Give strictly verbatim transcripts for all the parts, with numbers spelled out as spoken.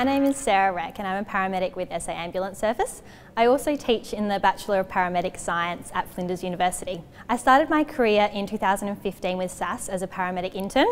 My name is Sarah Rech and I'm a paramedic with S A Ambulance Service. I also teach in the Bachelor of Paramedic Science at Flinders University. I started my career in two thousand fifteen with S A S as a paramedic intern,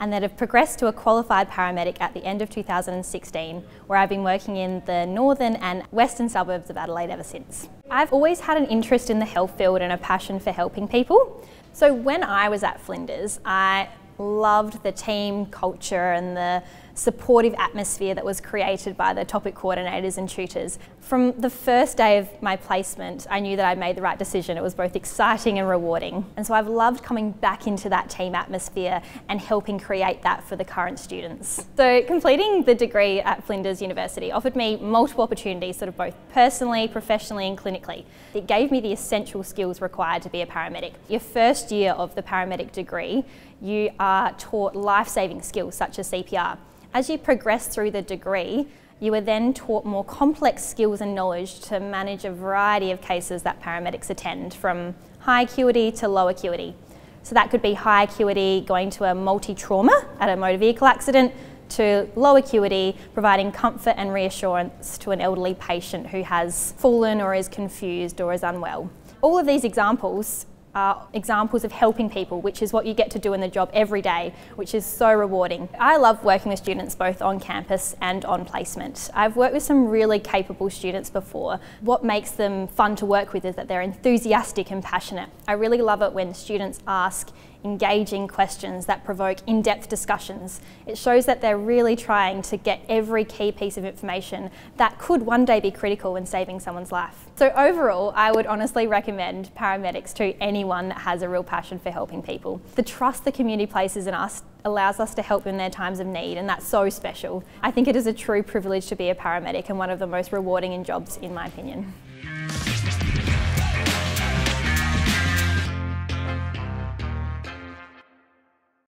and then have progressed to a qualified paramedic at the end of two thousand sixteen, where I've been working in the northern and western suburbs of Adelaide ever since. I've always had an interest in the health field and a passion for helping people. So when I was at Flinders, I loved the team culture and the supportive atmosphere that was created by the topic coordinators and tutors. From the first day of my placement, I knew that I'd made the right decision. It was both exciting and rewarding. And so I've loved coming back into that team atmosphere and helping create that for the current students. So completing the degree at Flinders University offered me multiple opportunities, sort of both personally, professionally and clinically. It gave me the essential skills required to be a paramedic. Your first year of the paramedic degree, you are taught life-saving skills such as C P R. As you progress through the degree, you are then taught more complex skills and knowledge to manage a variety of cases that paramedics attend, from high acuity to low acuity. So that could be high acuity, going to a multi-trauma at a motor vehicle accident, to low acuity, providing comfort and reassurance to an elderly patient who has fallen or is confused or is unwell. All of these examples are examples of helping people, which is what you get to do in the job every day, which is so rewarding. I love working with students both on campus and on placement. I've worked with some really capable students before. What makes them fun to work with is that they're enthusiastic and passionate. I really love it when students ask engaging questions that provoke in-depth discussions. It shows that they're really trying to get every key piece of information that could one day be critical in saving someone's life. So overall, I would honestly recommend paramedics to anyone that has a real passion for helping people. The trust the community places in us allows us to help in their times of need, and that's so special. I think it is a true privilege to be a paramedic and one of the most rewarding jobs in my opinion.